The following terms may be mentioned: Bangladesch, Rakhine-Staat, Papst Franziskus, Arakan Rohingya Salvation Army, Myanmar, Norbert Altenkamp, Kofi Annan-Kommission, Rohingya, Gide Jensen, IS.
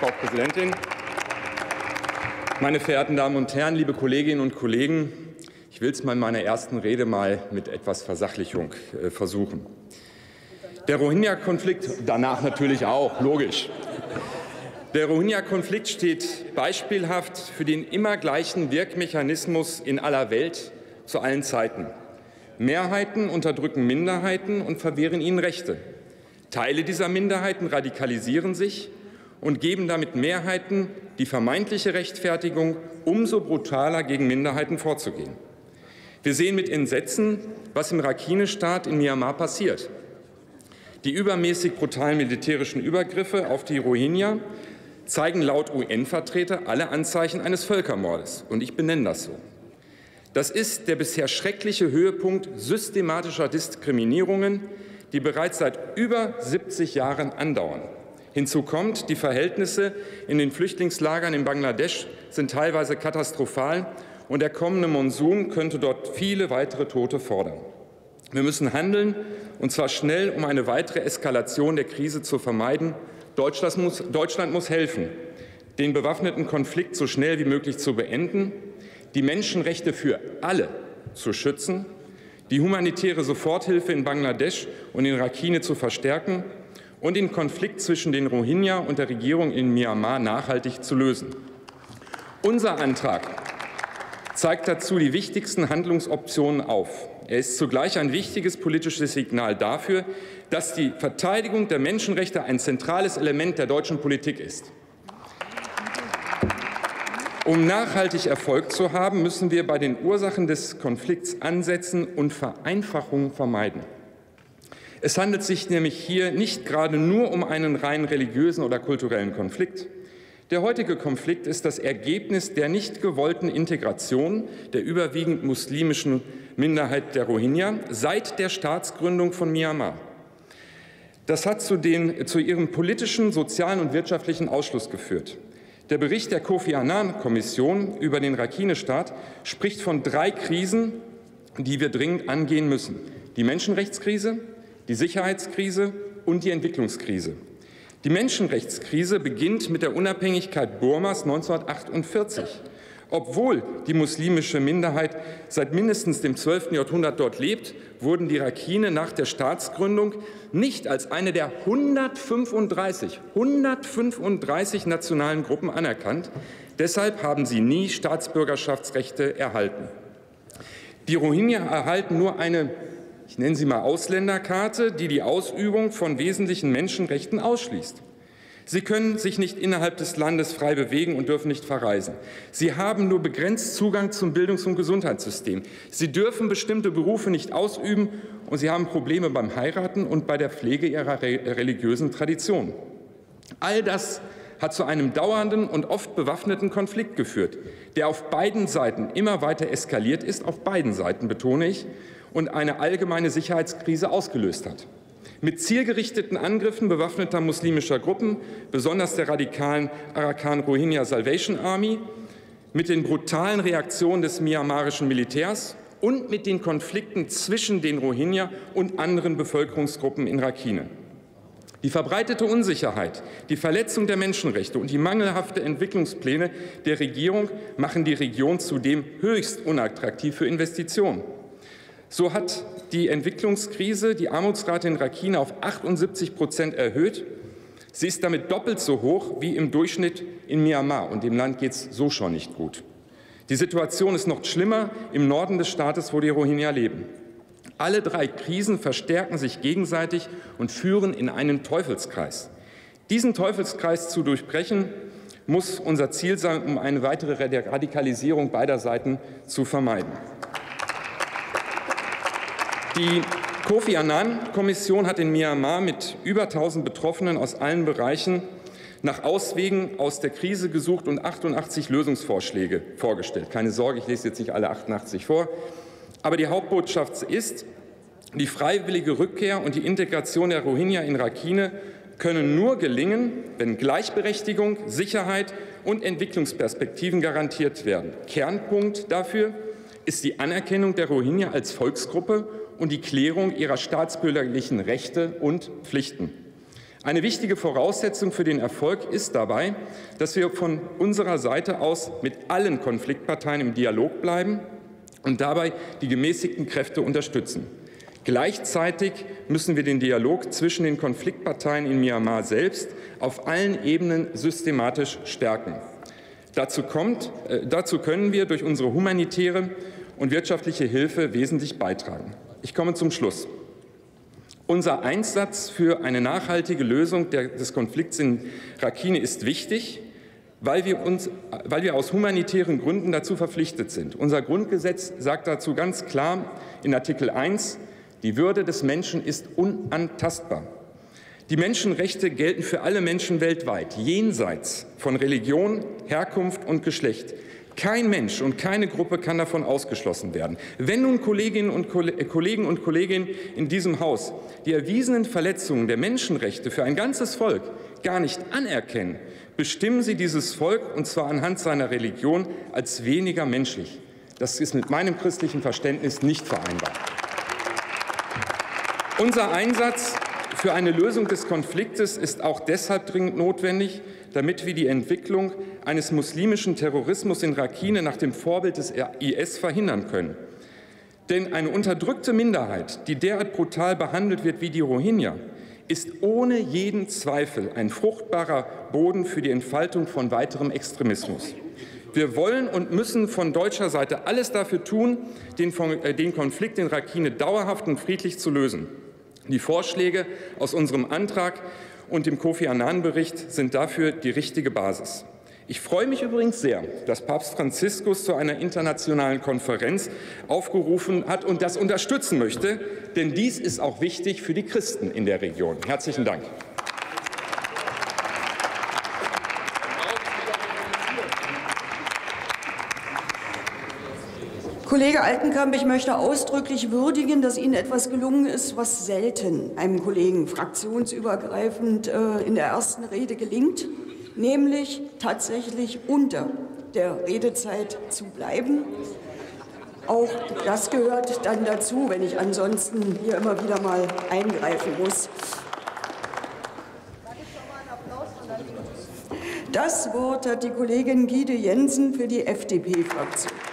Frau Präsidentin, meine verehrten Damen und Herren, liebe Kolleginnen und Kollegen! Ich will es mal in meiner ersten Rede mit etwas Versachlichung versuchen. Der Rohingya-Konflikt, danach natürlich auch, logisch. Der Rohingya-Konflikt steht beispielhaft für den immer gleichen Wirkmechanismus in aller Welt zu allen Zeiten. Mehrheiten unterdrücken Minderheiten und verwehren ihnen Rechte. Teile dieser Minderheiten radikalisieren sich und geben damit Mehrheiten die vermeintliche Rechtfertigung, umso brutaler gegen Minderheiten vorzugehen. Wir sehen mit Entsetzen, was im Rakhine-Staat in Myanmar passiert. Die übermäßig brutalen militärischen Übergriffe auf die Rohingya zeigen laut UN-Vertreter alle Anzeichen eines Völkermordes. Und ich benenne das so. Das ist der bisher schreckliche Höhepunkt systematischer Diskriminierungen, die bereits seit über 70 Jahren andauern. Hinzu kommt, die Verhältnisse in den Flüchtlingslagern in Bangladesch sind teilweise katastrophal und der kommende Monsun könnte dort viele weitere Tote fordern. Wir müssen handeln, und zwar schnell, um eine weitere Eskalation der Krise zu vermeiden. Deutschland muss helfen, den bewaffneten Konflikt so schnell wie möglich zu beenden, die Menschenrechte für alle zu schützen, die humanitäre Soforthilfe in Bangladesch und in Rakhine zu verstärken und den Konflikt zwischen den Rohingya und der Regierung in Myanmar nachhaltig zu lösen. Unser Antrag zeigt dazu die wichtigsten Handlungsoptionen auf. Er ist zugleich ein wichtiges politisches Signal dafür, dass die Verteidigung der Menschenrechte ein zentrales Element der deutschen Politik ist. Um nachhaltig Erfolg zu haben, müssen wir bei den Ursachen des Konflikts ansetzen und Vereinfachungen vermeiden. Es handelt sich nämlich hier nicht gerade nur um einen rein religiösen oder kulturellen Konflikt. Der heutige Konflikt ist das Ergebnis der nicht gewollten Integration der überwiegend muslimischen Minderheit der Rohingya seit der Staatsgründung von Myanmar. Das hat zu ihrem politischen, sozialen und wirtschaftlichen Ausschluss geführt. Der Bericht der Kofi Annan-Kommission über den Rakhine-Staat spricht von 3 Krisen, die wir dringend angehen müssen: die Menschenrechtskrise, die Sicherheitskrise und die Entwicklungskrise. Die Menschenrechtskrise beginnt mit der Unabhängigkeit Burmas 1948. Obwohl die muslimische Minderheit seit mindestens dem 12. Jahrhundert dort lebt, wurden die Rakhine nach der Staatsgründung nicht als eine der 135 nationalen Gruppen anerkannt. Deshalb haben sie nie Staatsbürgerschaftsrechte erhalten. Die Rohingya erhalten nur eine, ich nenne sie mal, Ausländerkarte, die die Ausübung von wesentlichen Menschenrechten ausschließt. Sie können sich nicht innerhalb des Landes frei bewegen und dürfen nicht verreisen. Sie haben nur begrenzt Zugang zum Bildungs- und Gesundheitssystem. Sie dürfen bestimmte Berufe nicht ausüben, und sie haben Probleme beim Heiraten und bei der Pflege ihrer religiösen Tradition. All das hat zu einem dauernden und oft bewaffneten Konflikt geführt, der auf beiden Seiten immer weiter eskaliert ist, auf beiden Seiten betone ich, und eine allgemeine Sicherheitskrise ausgelöst hat. Mit zielgerichteten Angriffen bewaffneter muslimischer Gruppen, besonders der radikalen Arakan Rohingya Salvation Army, mit den brutalen Reaktionen des myanmarischen Militärs und mit den Konflikten zwischen den Rohingya und anderen Bevölkerungsgruppen in Rakhine. Die verbreitete Unsicherheit, die Verletzung der Menschenrechte und die mangelhafte Entwicklungspläne der Regierung machen die Region zudem höchst unattraktiv für Investitionen. So hat die Entwicklungskrise die Armutsrate in Rakhine auf 78% erhöht. Sie ist damit doppelt so hoch wie im Durchschnitt in Myanmar, und dem Land geht es so schon nicht gut. Die Situation ist noch schlimmer im Norden des Staates, wo die Rohingya leben. Alle 3 Krisen verstärken sich gegenseitig und führen in einen Teufelskreis. Diesen Teufelskreis zu durchbrechen, muss unser Ziel sein, um eine weitere Radikalisierung beider Seiten zu vermeiden. Die Kofi Annan-Kommission hat in Myanmar mit über 1000 Betroffenen aus allen Bereichen nach Auswegen aus der Krise gesucht und 88 Lösungsvorschläge vorgestellt. Keine Sorge, ich lese jetzt nicht alle 88 vor. Aber die Hauptbotschaft ist, die freiwillige Rückkehr und die Integration der Rohingya in Rakhine können nur gelingen, wenn Gleichberechtigung, Sicherheit und Entwicklungsperspektiven garantiert werden. Kernpunkt dafür ist die Anerkennung der Rohingya als Volksgruppe und die Klärung ihrer staatsbürgerlichen Rechte und Pflichten. Eine wichtige Voraussetzung für den Erfolg ist dabei, dass wir von unserer Seite aus mit allen Konfliktparteien im Dialog bleiben und dabei die gemäßigten Kräfte unterstützen. Gleichzeitig müssen wir den Dialog zwischen den Konfliktparteien in Myanmar selbst auf allen Ebenen systematisch stärken. Dazu können wir durch unsere humanitäre und wirtschaftliche Hilfe wesentlich beitragen. Ich komme zum Schluss. Unser Einsatz für eine nachhaltige Lösung des Konflikts in Rakhine ist wichtig, weil wir aus humanitären Gründen dazu verpflichtet sind. Unser Grundgesetz sagt dazu ganz klar in Artikel 1, die Würde des Menschen ist unantastbar. Die Menschenrechte gelten für alle Menschen weltweit, jenseits von Religion, Herkunft und Geschlecht. Kein Mensch und keine Gruppe kann davon ausgeschlossen werden. Wenn nun Kollegen und Kolleginnen in diesem Haus die erwiesenen Verletzungen der Menschenrechte für ein ganzes Volk gar nicht anerkennen, bestimmen sie dieses Volk, und zwar anhand seiner Religion, als weniger menschlich. Das ist mit meinem christlichen Verständnis nicht vereinbar. Unser Einsatz für eine Lösung des Konfliktes ist auch deshalb dringend notwendig, damit wir die Entwicklung eines muslimischen Terrorismus in Rakhine nach dem Vorbild des IS verhindern können. Denn eine unterdrückte Minderheit, die derart brutal behandelt wird wie die Rohingya, ist ohne jeden Zweifel ein fruchtbarer Boden für die Entfaltung von weiterem Extremismus. Wir wollen und müssen von deutscher Seite alles dafür tun, den Konflikt in Rakhine dauerhaft und friedlich zu lösen. Die Vorschläge aus unserem Antrag und dem Kofi Annan-Bericht sind dafür die richtige Basis. Ich freue mich übrigens sehr, dass Papst Franziskus zu einer internationalen Konferenz aufgerufen hat und das unterstützen möchte, denn dies ist auch wichtig für die Christen in der Region. Herzlichen Dank. Kollege Altenkamp, ich möchte ausdrücklich würdigen, dass Ihnen etwas gelungen ist, was selten einem Kollegen fraktionsübergreifend in der ersten Rede gelingt, nämlich tatsächlich unter der Redezeit zu bleiben. Auch das gehört dann dazu, wenn ich ansonsten hier immer wieder mal eingreifen muss. Das Wort hat die Kollegin Gide Jensen für die FDP-Fraktion.